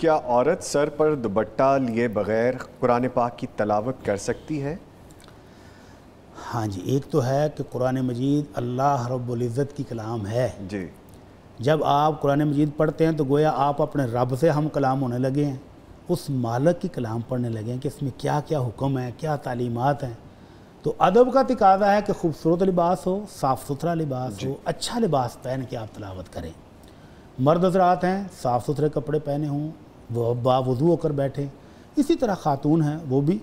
क्या औरत सर पर दुपट्टा लिए बगैर कुरान पाक की तलावत कर सकती है? हाँ जी, एक तो है कि कुरान मजीद अल्लाह रब्बुल इज़्ज़त की कलाम है जी। जब आप कुरान मजीद पढ़ते हैं तो गोया आप अपने रब से हम कलाम होने लगे हैं, उस मालिक की कलाम पढ़ने लगे हैं कि इसमें क्या क्या हुक्म है, क्या तालीमात हैं। तो अदब का तकाज़ा है कि खूबसूरत लिबास हो, साफ़ सुथरा लिबास हो, अच्छा लिबास पहन के आप तलावत करें। मर्द हज़रात हैं, साफ़ सुथरे कपड़े पहने हों, वो बावुज़ू होकर बैठें। इसी तरह खातून हैं वो भी,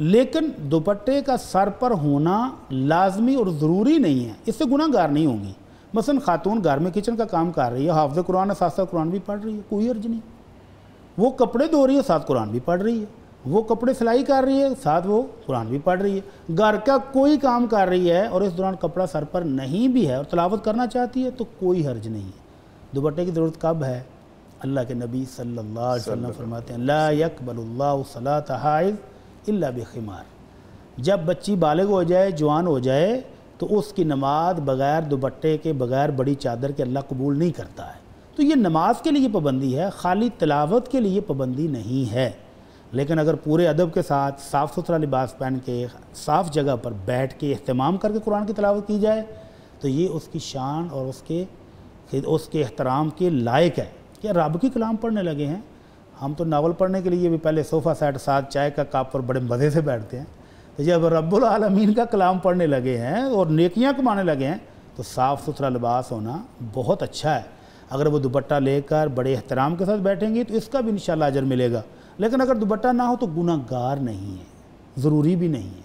लेकिन दुपट्टे का सर पर होना लाजमी और ज़रूरी नहीं है, इससे गुनाहगार नहीं होंगी। मसलन खातून घर में किचन का काम कर रही है, हाफ़िज़ कुरान है, साथ साथ कुरान भी पढ़ रही है, कोई अर्ज नहीं। वो कपड़े धो रही है, साथ कुरान भी पढ़ रही है। वो कपड़े सिलाई कर रही है, साथ वो कुरान भी पढ़ रही है। घर का कोई काम कर रही है और इस दौरान कपड़ा सर पर नहीं भी है और तलावत करना चाहती है तो कोई हर्ज नहीं है। दुपट्टे की ज़रूरत कब है? अल्लाह के नबी सल्लल्लाहु अलैहि वसल्लम फरमाते हैं, ला यक़बलुल्लाहु सलाता हाइज़ इल्ला बिखिमार। जब बच्ची बालिग हो जाए, जवान हो जाए, तो उसकी नमाज बग़ैर दुपट्टे के, बग़ैर बड़ी चादर के अल्लाह कबूल नहीं करता है। तो ये नमाज के लिए पाबंदी है, खाली तलावत के लिए पाबंदी नहीं है। लेकिन अगर पूरे अदब के साथ साफ़ सुथरा लिबास पहन के, साफ़ जगह पर बैठ के एहतमाम करके कुरान की तलावत की जाए तो ये उसकी शान और उसके एहतराम के लायक है। क्या रब की कलाम पढ़ने लगे हैं? हम तो नावल पढ़ने के लिए भी पहले सोफ़ा सेट साथ चाय का कप पर बड़े मज़े से बैठते हैं, तो जब रब्बुल आलमीन का कलाम पढ़ने लगे हैं और नेकियां कमाने लगे हैं तो साफ़ सुथरा लिबास होना बहुत अच्छा है। अगर वो दुपट्टा लेकर बड़े एहतराम के साथ बैठेंगे तो इसका भी इंशाल्लाह अजर मिलेगा। लेकिन अगर दुपट्टा ना हो तो गुनाहगार नहीं है, ज़रूरी भी नहीं है।